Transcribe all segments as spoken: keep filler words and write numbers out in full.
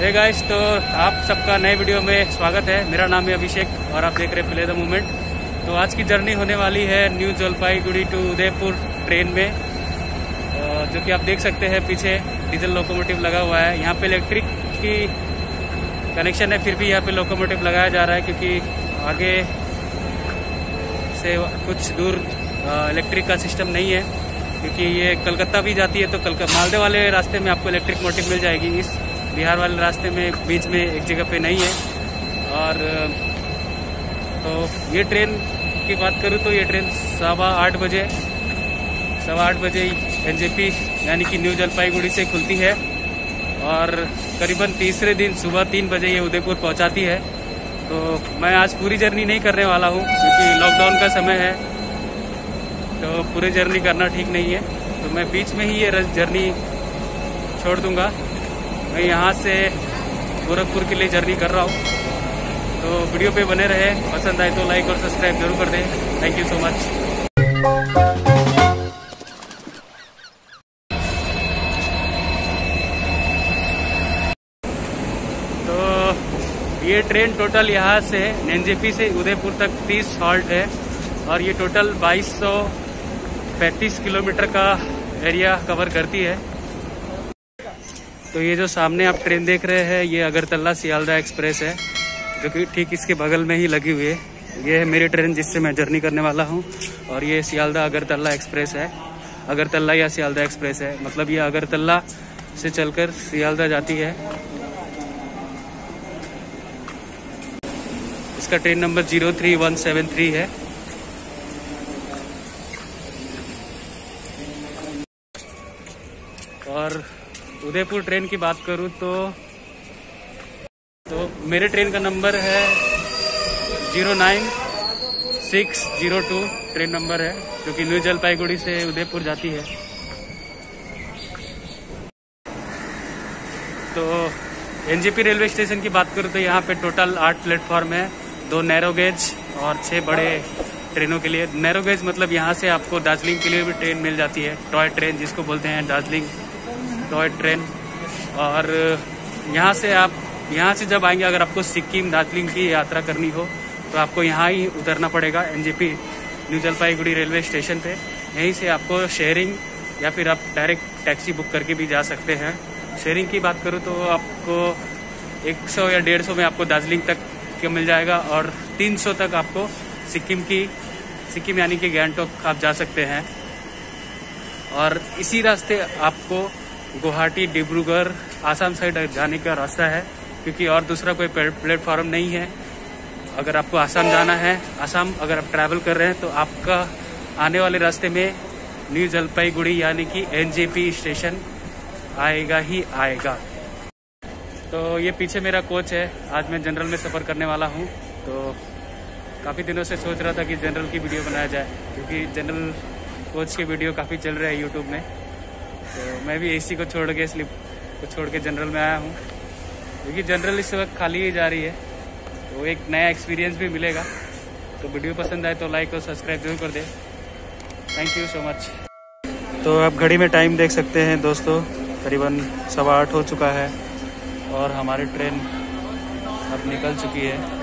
Hey guys, तो आप सबका नए वीडियो में स्वागत है। मेरा नाम है अभिषेक और आप देख रहे हैं प्ले द मोमेंट। तो आज की जर्नी होने वाली है new Jalpaiguri to Udaipur train में, जो कि आप देख सकते हैं पीछे डीजल लोकोमोटिव लगा हुआ है। यहाँ पे इलेक्ट्रिक की कनेक्शन है, फिर भी यहाँ पे लोकोमोटिव लगाया जा रहा है क्योंकि आगे से कुछ दूर इलेक्ट्रिक का सिस्टम नहीं है, क्योंकि ये कलकत्ता भी जाती है। तो कलकत्ता मालदे वाले रास्ते में आपको इलेक्ट्रिक मोटिव मिल जाएगी, इस बिहार वाले रास्ते में बीच में एक जगह पे नहीं है। और तो ये ट्रेन की बात करूँ तो ये ट्रेन सवा आठ बजे सवा आठ बजे एनजेपी यानी कि न्यू जलपाईगुड़ी से खुलती है और करीबन तीसरे दिन सुबह तीन बजे ये उदयपुर पहुंचाती है। तो मैं आज पूरी जर्नी नहीं करने वाला हूँ क्योंकि लॉकडाउन का समय है, तो पूरी जर्नी करना ठीक नहीं है। तो मैं बीच में ही ये जर्नी छोड़ दूंगा। मैं यहाँ से गोरखपुर के लिए जर्नी कर रहा हूँ। तो वीडियो पे बने रहे, पसंद आए तो लाइक और सब्सक्राइब जरूर कर दें। Thank you so much. तो ये ट्रेन टोटल यहाँ से एनजेपी से उदयपुर तक तीस हॉल्ट है और ये टोटल बाईस सौ पैंतीस किलोमीटर का एरिया कवर करती है। तो ये जो सामने आप ट्रेन देख रहे हैं ये अगरतला सियालदा एक्सप्रेस है, जो कि ठीक इसके बगल में ही लगी हुई है। ये है मेरी ट्रेन जिससे मैं जर्नी करने वाला हूँ और ये सियालदा अगरतला एक्सप्रेस है। अगरतला या सियालदा एक्सप्रेस है, मतलब ये अगरतला से चलकर सियालदा जाती है। इसका train number zero three one seven three है। और उदयपुर ट्रेन की बात करूं तो तो मेरे ट्रेन का नंबर है zero nine six zero two. Train number है जो कि न्यू जलपाईगुड़ी से उदयपुर जाती है। तो एनजेपी रेलवे स्टेशन की बात करूं तो यहाँ पे टोटल आठ प्लेटफॉर्म है, दो नैरो गेज और छह बड़े ट्रेनों के लिए। नैरो गेज मतलब यहाँ से आपको दार्जिलिंग के लिए भी ट्रेन मिल जाती है, टॉय ट्रेन जिसको बोलते हैं, दार्जिलिंग टॉय ट्रेन। और यहाँ से आप यहाँ से जब आएंगे, अगर आपको सिक्किम दार्जिलिंग की यात्रा करनी हो तो आपको यहाँ ही उतरना पड़ेगा NJP new Jalpaiguri railway station पे। यहीं से आपको शेयरिंग या फिर आप डायरेक्ट टैक्सी बुक करके भी जा सकते हैं। शेयरिंग की बात करूँ तो आपको एक सौ या डेढ़ सौ में आपको दार्जिलिंग तक के मिल जाएगा और तीन सौ तक आपको सिक्किम की सिक्किम यानी कि गैंगटोक आप जा सकते हैं। और इसी रास्ते आपको गुवाहाटी, डिब्रूगढ़, आसाम साइड जाने का रास्ता है, क्योंकि और दूसरा कोई प्लेटफॉर्म नहीं है। अगर आपको आसाम जाना है, आसाम अगर आप ट्रैवल कर रहे हैं तो आपका आने वाले रास्ते में न्यू जलपाईगुड़ी यानी कि एनजेपी स्टेशन आएगा ही आएगा। तो ये पीछे मेरा कोच है। आज मैं जनरल में सफ़र करने वाला हूँ। तो काफ़ी दिनों से सोच रहा था कि जनरल की वीडियो बनाया जाए, क्योंकि जनरल कोच के वीडियो काफ़ी चल रहे हैं यूट्यूब में। तो मैं भी एसी को छोड़ के स्लिप को छोड़ के जनरल में आया हूँ, क्योंकि जनरल इस वक्त खाली ही जा रही है। तो एक नया एक्सपीरियंस भी मिलेगा। तो वीडियो पसंद आए तो लाइक और सब्सक्राइब जरूर कर दें। Thank you so much. तो आप घड़ी में टाइम देख सकते हैं दोस्तों, करीबन सवा आठ हो चुका है और हमारी ट्रेन अब निकल चुकी है।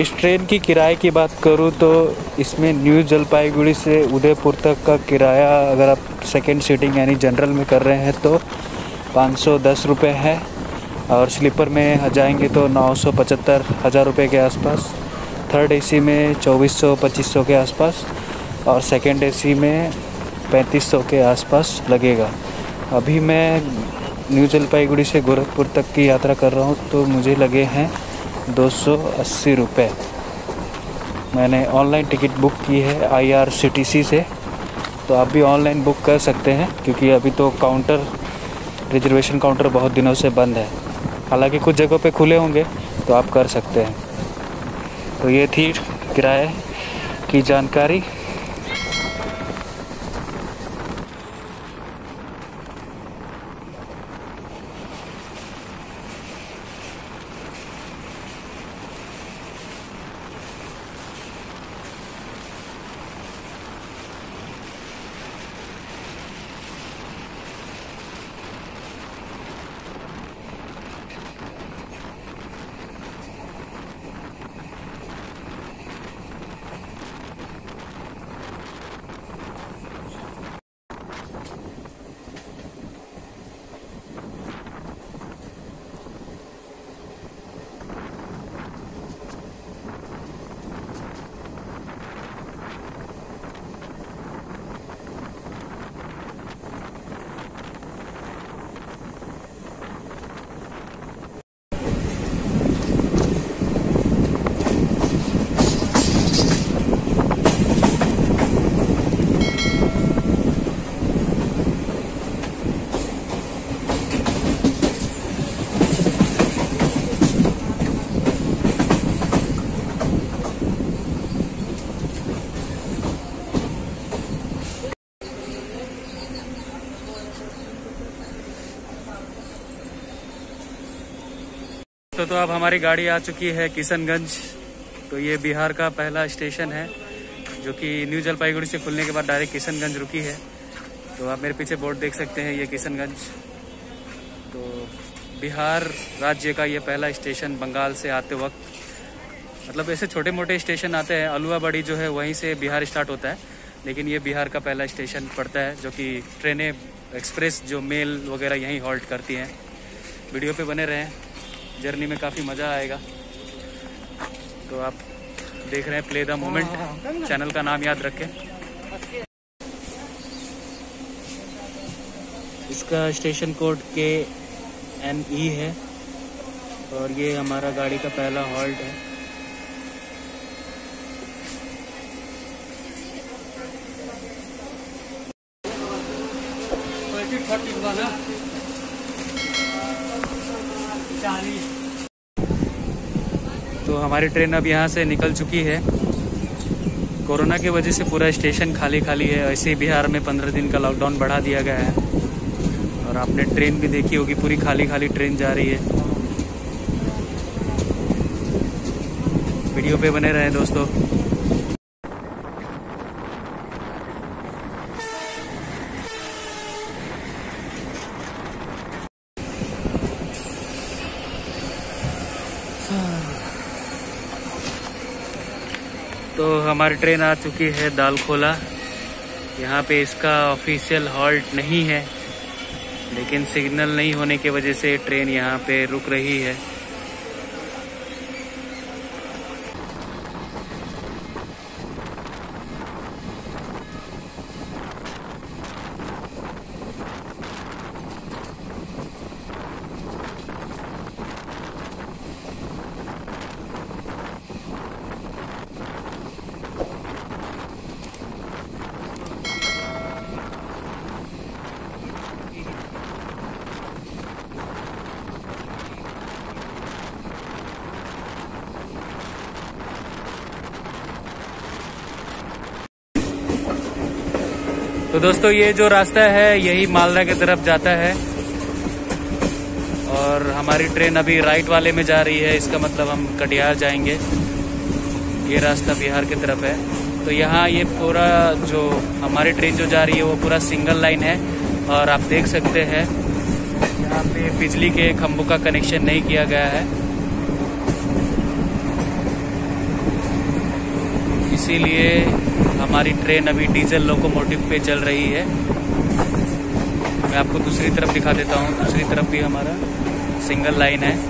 इस ट्रेन की किराए की बात करूँ तो इसमें न्यू जलपाईगुड़ी से उदयपुर तक का किराया, अगर आप सेकंड सीटिंग यानी जनरल में कर रहे हैं तो पाँच सौ दस रुपये है और स्लीपर में जाएंगे तो नौ सौ पचहत्तर हज़ार रुपये के आसपास, थर्ड एसी में चौबीस सौ पच्चीस सौ के आसपास और सेकंड एसी में पैंतीस सौ के आसपास लगेगा। अभी मैं न्यू जलपाईगुड़ी से गोरखपुर तक की यात्रा कर रहा हूँ तो मुझे लगे हैं दो सौ अस्सी रुपये। मैंने ऑनलाइन टिकट बुक की है I R C T C से, तो आप भी ऑनलाइन बुक कर सकते हैं क्योंकि अभी तो काउंटर रिजर्वेशन काउंटर बहुत दिनों से बंद है, हालांकि कुछ जगहों पे खुले होंगे तो आप कर सकते हैं। तो ये थी किराए की जानकारी। तो तो अब हमारी गाड़ी आ चुकी है किशनगंज। तो ये बिहार का पहला स्टेशन है जो कि न्यू जलपाईगुड़ी से खुलने के बाद डायरेक्ट किशनगंज रुकी है। तो आप मेरे पीछे बोर्ड देख सकते हैं, ये किशनगंज। तो बिहार राज्य का ये पहला स्टेशन बंगाल से आते वक्त, मतलब ऐसे छोटे मोटे स्टेशन आते हैं, अलुआ बड़ी जो है वहीं से बिहार स्टार्ट होता है, लेकिन ये बिहार का पहला स्टेशन पड़ता है जो कि ट्रेनें एक्सप्रेस जो मेल वगैरह यहीं हॉल्ट करती हैं। वीडियो पर बने रहें, जर्नी में काफ़ी मज़ा आएगा। तो आप देख रहे हैं प्ले द मोमेंट, चैनल का नाम याद रखें। इसका station code K N E है और ये हमारा गाड़ी का पहला हॉल्ट है। तो हमारी ट्रेन अब यहाँ से निकल चुकी है। कोरोना की वजह से पूरा स्टेशन खाली खाली है। ऐसे ही बिहार में पंद्रह दिन का लॉकडाउन बढ़ा दिया गया है और आपने ट्रेन भी देखी होगी, पूरी खाली खाली ट्रेन जा रही है। वीडियो पे बने रहें दोस्तों। तो हमारी ट्रेन आ चुकी है दालखोला। यहाँ पे इसका ऑफिशियल हॉल्ट नहीं है, लेकिन सिग्नल नहीं होने की वजह से ट्रेन यहाँ पे रुक रही है। तो दोस्तों ये जो रास्ता है यही मालदा की तरफ जाता है और हमारी ट्रेन अभी राइट वाले में जा रही है, इसका मतलब हम कटिहार जाएंगे। ये रास्ता बिहार की तरफ है। तो यहाँ ये पूरा जो हमारी ट्रेन जो जा रही है वो पूरा सिंगल लाइन है और आप देख सकते हैं यहाँ पे बिजली के खम्भों का कनेक्शन नहीं किया गया है, इसीलिए हमारी ट्रेन अभी डीजल लोकोमोटिव पे चल रही है। मैं आपको दूसरी तरफ दिखा देता हूँ, दूसरी तरफ भी हमारा सिंगल लाइन है।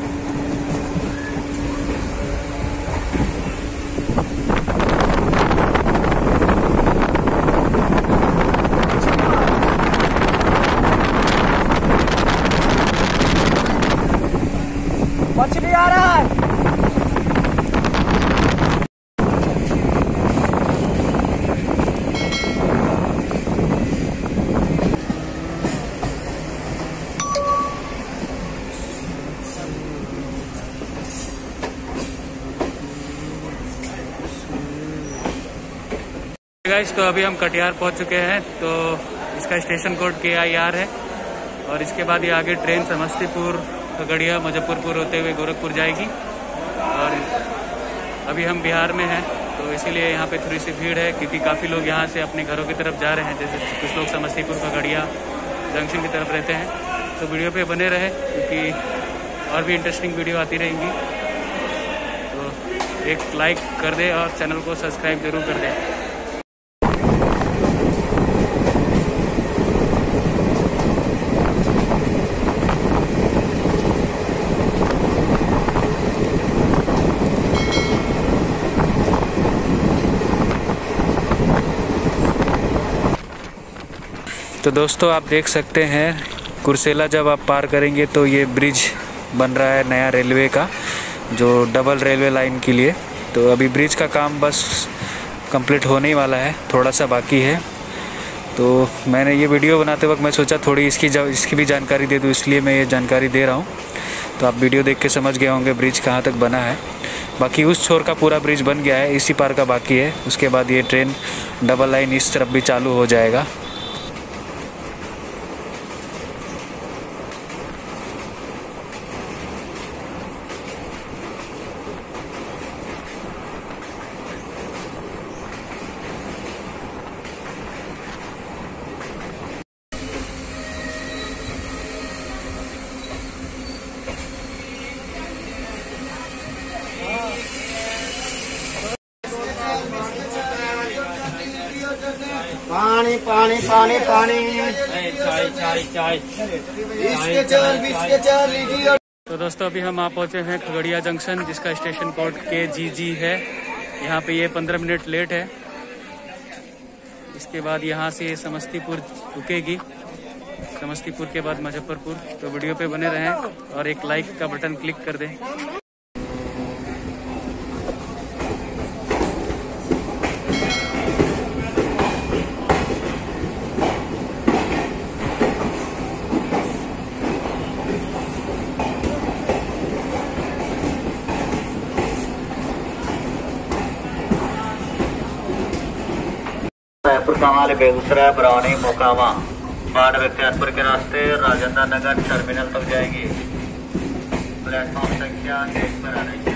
गाइस, तो अभी हम कटिहार पहुंच चुके हैं। तो इसका स्टेशन कोड के आई आर है और इसके बाद ये आगे ट्रेन समस्तीपुर, खगड़िया, मुजफ्फरपुर होते हुए गोरखपुर जाएगी। और अभी हम बिहार में हैं तो इसीलिए यहाँ पे थोड़ी सी भीड़ है, क्योंकि काफ़ी लोग यहाँ से अपने घरों की तरफ जा रहे हैं। जैसे कुछ लोग समस्तीपुर, खगड़िया जंक्शन की तरफ रहते हैं। तो वीडियो पे बने रहे क्योंकि और भी इंटरेस्टिंग वीडियो आती रहेंगी। तो एक लाइक कर दे और चैनल को सब्सक्राइब जरूर कर दें। तो दोस्तों, आप देख सकते हैं कुर्सेला जब आप पार करेंगे तो ये ब्रिज बन रहा है नया रेलवे का, जो डबल रेलवे लाइन के लिए। तो अभी ब्रिज का काम बस कंप्लीट होने ही वाला है, थोड़ा सा बाकी है। तो मैंने ये वीडियो बनाते वक्त मैं सोचा थोड़ी इसकी जा, इसकी भी जानकारी दे दूँ, इसलिए मैं ये जानकारी दे रहा हूँ। तो आप वीडियो देख के समझ गए होंगे ब्रिज कहाँ तक बना है। बाकी उस छोर का पूरा ब्रिज बन गया है, इसी पार का बाकी है। उसके बाद ये ट्रेन डबल लाइन इस तरफ भी चालू हो जाएगा। पानी पानी पानी पानी चाय चाय चाय इसके चार इसके चार लीजिए। तो दोस्तों, अभी हम आ पहुंचे हैं खगड़िया जंक्शन, जिसका स्टेशन कोड के जी जी है। यहाँ पे ये पंद्रह मिनट लेट है। इसके बाद यहाँ से समस्तीपुर रुकेगी, समस्तीपुर के बाद मुजफ्फरपुर। तो वीडियो पे बने रहें और एक लाइक का बटन क्लिक कर दें। बेगूसराय, बरौनी, मोकामा, बाढ़ बख्तियारपुर के रास्ते राजेंद्र नगर टर्मिनल तक जाएगी। प्लेटफॉर्म संख्या एक पर आने के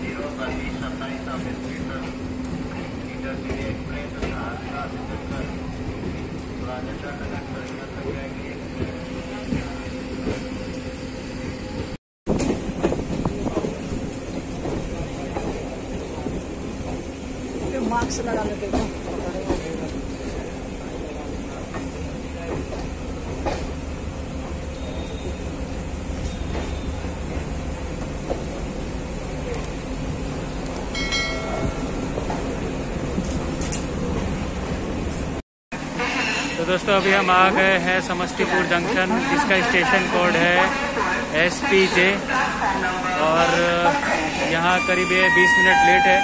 जीरो बत्तीस सत्ताईस छब्बीस मीटर मीटर के लिए एक्सप्रेस सहारा राजेंद्र नगर टर्मिनल तक जाएगी। मास्क लगाने देगा। दोस्तों, अभी हम आ गए हैं समस्तीपुर जंक्शन, जिसका स्टेशन कोड है एस पी जे। और यहाँ करीब ये बीस मिनट लेट है।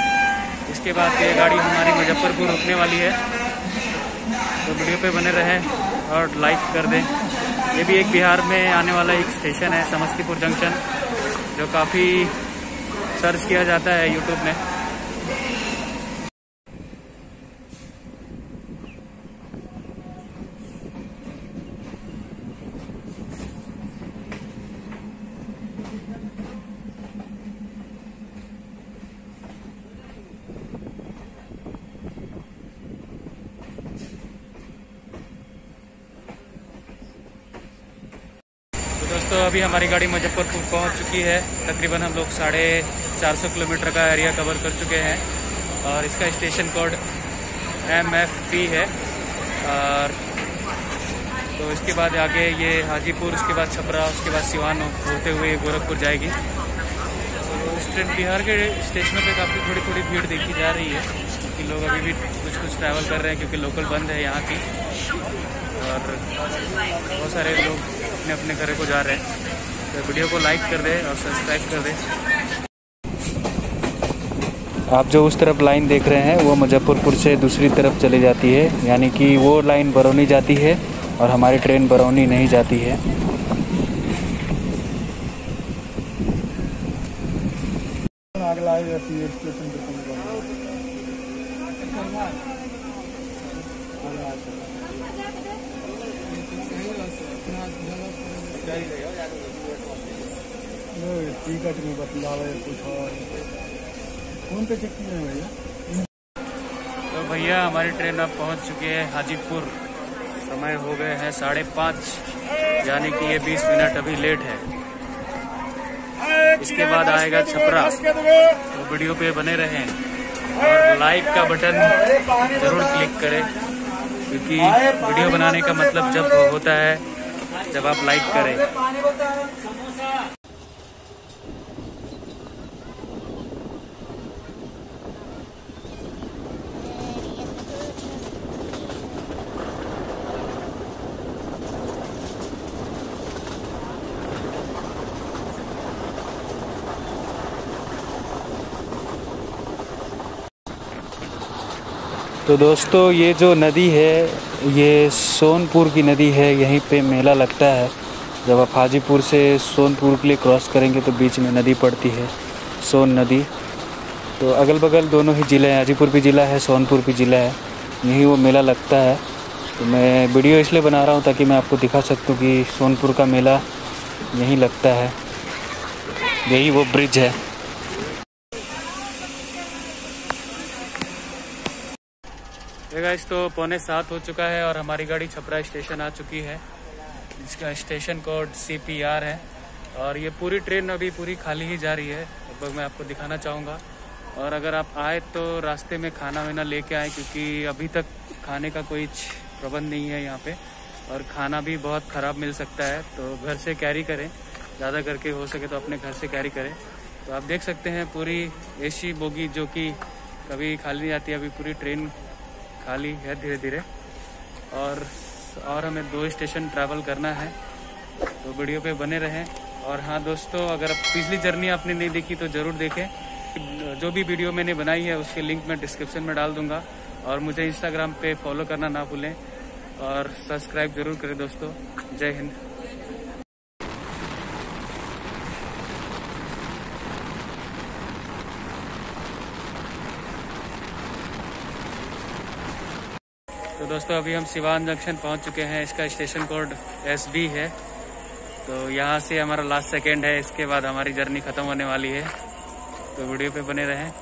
इसके बाद ये गाड़ी हमारी मुजफ्फरपुर रुकने वाली है। तो वीडियो पे बने रहें और लाइक कर दें। ये भी एक बिहार में आने वाला एक स्टेशन है समस्तीपुर जंक्शन, जो काफ़ी सर्च किया जाता है यूट्यूब में। तो अभी हमारी गाड़ी मुजफ्फरपुर पहुंच चुकी है। तकरीबन हम लोग साढ़े चार सौ किलोमीटर का एरिया कवर कर चुके हैं और इसका station code M F P है। और तो इसके बाद आगे ये हाजीपुर, उसके बाद छपरा, उसके बाद सिवान होते हुए गोरखपुर जाएगी। तो इस ट्रेन बिहार के स्टेशनों पे काफ़ी थोड़ी थोड़ी भीड़ देखी जा रही है, क्योंकि लोग अभी भी कुछ कुछ ट्रैवल कर रहे हैं, क्योंकि लोकल बंद है यहाँ की। और बहुत सारे लोग अपने अपने घरों को जा रहे हैं। तो वीडियो को लाइक कर दें और सब्सक्राइब कर दें। आप जो उस तरफ लाइन देख रहे हैं वो मुजफ्फरपुर से दूसरी तरफ चली जाती है, यानी कि वो लाइन बरौनी जाती है और हमारी ट्रेन बरौनी नहीं जाती है। आग टिकट में बतला कुछ और फोन पे चेक किए भैया। तो भैया हमारी ट्रेन अब पहुंच चुकी है हाजीपुर। समय हो गए हैं साढ़े पाँच, यानी कि ये बीस मिनट अभी लेट है। इसके बाद आएगा छपरा, तो वीडियो पे बने रहें और लाइक का बटन जरूर क्लिक करें, क्योंकि वीडियो बनाने का मतलब जब होता है जब आप लाइक करें। तो दोस्तों ये जो नदी है ये सोनपुर की नदी है, यहीं पे मेला लगता है। जब आप हाजीपुर से सोनपुर के लिए क्रॉस करेंगे तो बीच में नदी पड़ती है, सोन नदी। तो अगल बगल दोनों ही ज़िले हैं, हाजीपुर भी ज़िला है, सोनपुर भी ज़िला है, यहीं वो मेला लगता है। तो मैं वीडियो इसलिए बना रहा हूँ ताकि मैं आपको दिखा सकूँ कि सोनपुर का मेला यहीं लगता है, यही वो ब्रिज है। गाइस तो पौने सात हो चुका है और हमारी गाड़ी छपरा स्टेशन आ चुकी है। इसका station code C P R है और ये पूरी ट्रेन अभी पूरी खाली ही जा रही है, लगभग मैं आपको दिखाना चाहूँगा। और अगर आप आए तो रास्ते में खाना वाना लेके आए, क्योंकि अभी तक खाने का कोई प्रबंध नहीं है यहाँ पे और खाना भी बहुत ख़राब मिल सकता है। तो घर से कैरी करें, ज़्यादा करके हो सके तो अपने घर से कैरी करें। तो आप देख सकते हैं पूरी एसी बोगी जो कि कभी खाली नहीं आती, अभी पूरी ट्रेन खाली है धीरे धीरे। और और हमें दो स्टेशन ट्रैवल करना है, तो वीडियो पे बने रहें। और हाँ दोस्तों, अगर पिछली जर्नी आपने नहीं देखी तो ज़रूर देखें, जो भी वीडियो मैंने बनाई है उसके लिंक मैं डिस्क्रिप्शन में डाल दूंगा। और मुझे इंस्टाग्राम पे फॉलो करना ना भूलें और सब्सक्राइब ज़रूर करें दोस्तों। जय हिंद। तो दोस्तों अभी हम सिवान जंक्शन पहुंच चुके हैं, इसका स्टेशन कोड एस बी है। तो यहां से हमारा लास्ट सेकंड है, इसके बाद हमारी जर्नी ख़त्म होने वाली है। तो वीडियो पे बने रहें।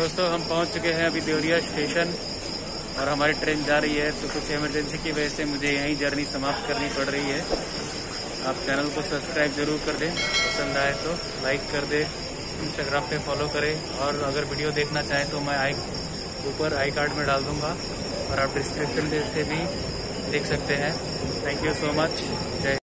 दोस्तों हम पहुंच चुके हैं अभी देवरिया स्टेशन और हमारी ट्रेन जा रही है, तो कुछ इमरजेंसी की वजह से मुझे यहीं जर्नी समाप्त करनी पड़ रही है। आप चैनल को सब्सक्राइब जरूर कर दें, पसंद आए तो लाइक कर दें, इंस्टाग्राम पे फॉलो करें। और अगर वीडियो देखना चाहें तो मैं आई ऊपर आई कार्ड में डाल दूंगा और आप डिस्क्रिप्शन से भी देख सकते हैं। Thank you so much. जय।